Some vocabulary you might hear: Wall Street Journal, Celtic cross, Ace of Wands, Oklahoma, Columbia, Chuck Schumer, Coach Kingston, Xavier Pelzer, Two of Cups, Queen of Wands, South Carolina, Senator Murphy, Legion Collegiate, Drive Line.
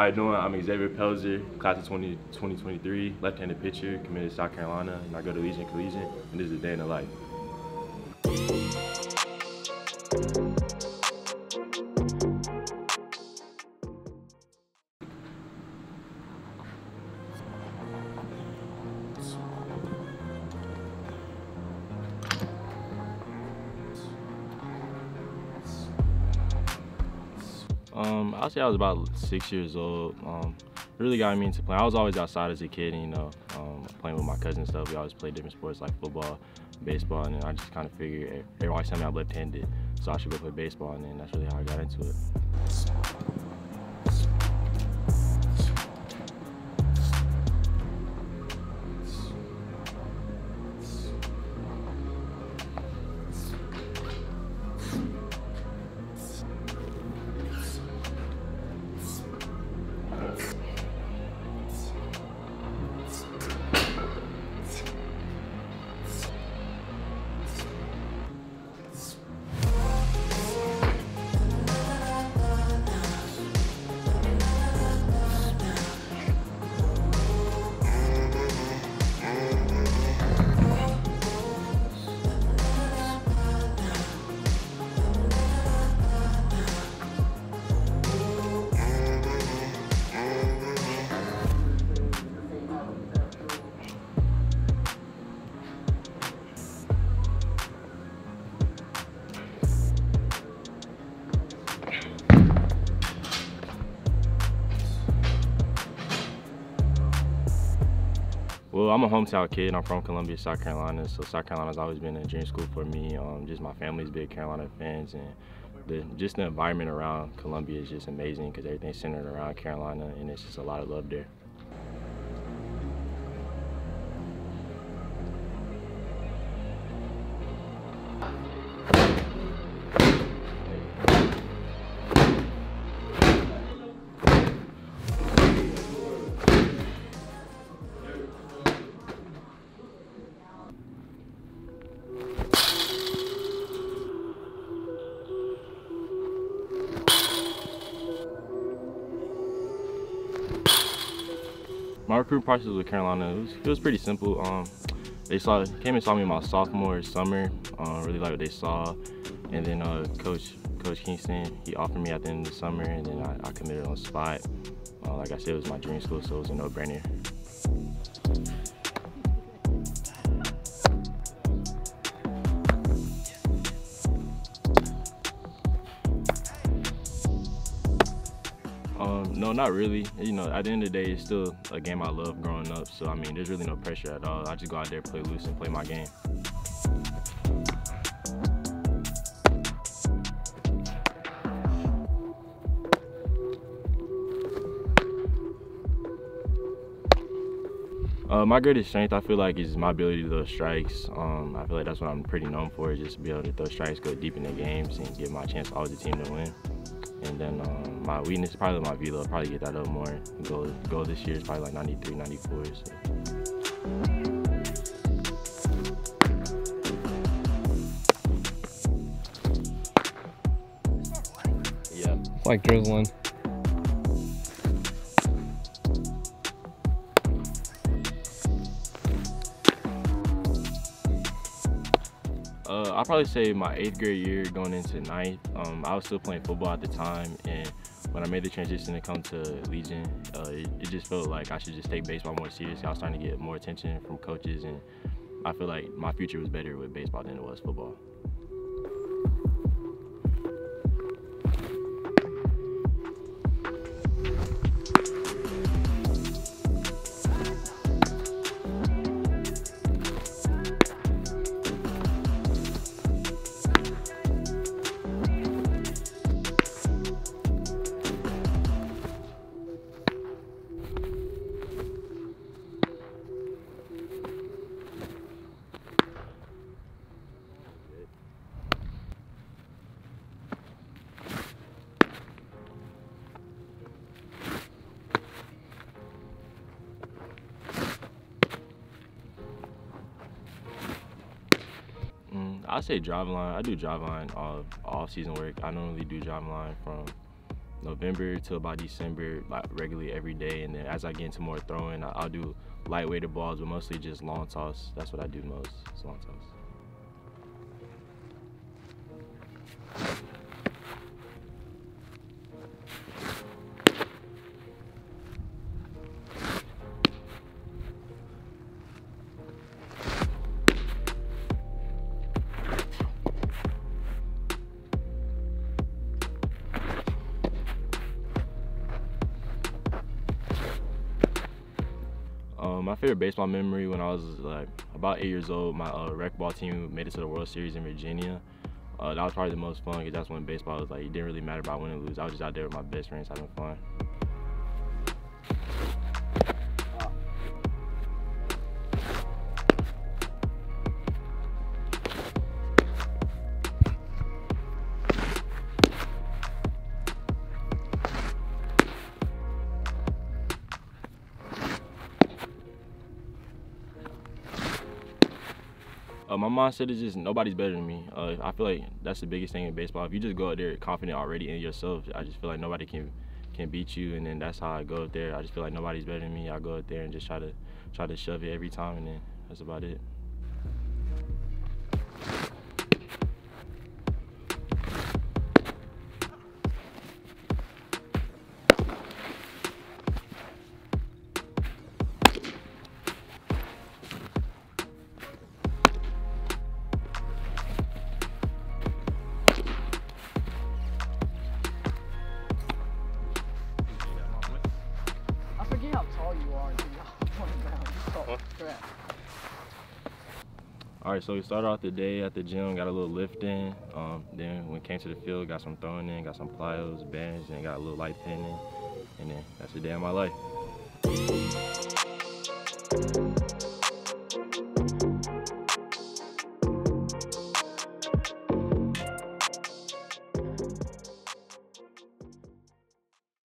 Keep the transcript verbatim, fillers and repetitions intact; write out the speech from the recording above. How you doing? I'm Xavier Pelzer, class of twenty twenty-three, left-handed pitcher, committed to South Carolina, and I go to Legion Collegiate, and this is a day in the life. Um, I'd say I was about six years old. Um, it really got me into playing. I was always outside as a kid, and, you know, um, playing with my cousins and stuff. We always played different sports like football, baseball, and then I just kind of figured everybody's telling me I'm left-handed, so I should go play baseball, and then that's really how I got into it. Well, I'm a hometown kid. I'm from Columbia, South Carolina, so South Carolina's always been a dream school for me. Um, just my family's big Carolina fans, and the, just the environment around Columbia is just amazing because everything's centered around Carolina, and it's just a lot of love there. My recruitment process with Carolina, it was, it was pretty simple. Um, they saw, came and saw me my sophomore summer. Uh, really liked what they saw, and then uh, Coach Coach Kingston, he offered me at the end of the summer, and then I, I committed on the spot. Uh, like I said, it was my dream school, so it was a no-brainer. Um, no, not really. You know, at the end of the day, it's still a game I love growing up. So, I mean, there's really no pressure at all. I just go out there, play loose, and play my game. Uh, my greatest strength, I feel like, is my ability to throw strikes. Um, I feel like that's what I'm pretty known for, is just be able to throw strikes, go deep in the games, and give my chance always the team to win. And then um, my weakness, probably my velo, probably get that up more. Goal, goal this year is probably like ninety-three, ninety-four. So. Yeah. Like drizzling. Uh, I'll probably say my eighth grade year going into ninth, um, I was still playing football at the time, and when I made the transition to come to Legion, uh, it, it just felt like I should just take baseball more seriously. I was starting to get more attention from coaches, and I feel like my future was better with baseball than it was football. I say Drive Line. I do Drive Line all off season work. I normally do Drive Line from November to about December, like regularly every day. And then as I get into more throwing, I'll do lightweighted balls, but mostly just long toss. That's what I do most, is long toss. My favorite baseball memory, when I was like about eight years old, my uh, rec ball team made it to the World Series in Virginia. Uh, that was probably the most fun, because that's when baseball was like, it didn't really matter about winning or lose. I was just out there with my best friends having fun. Uh, my mindset is just nobody's better than me. Uh, I feel like that's the biggest thing in baseball. If you just go out there confident already in yourself, I just feel like nobody can can beat you. And then that's how I go out there. I just feel like nobody's better than me. I go out there and just try to try to shove it every time, and then that's about it. All right, so we started off the day at the gym, got a little lift in. Um, then when we came to the field, got some throwing in, got some plyos, bands, and got a little light pin in. And then that's the day of my life.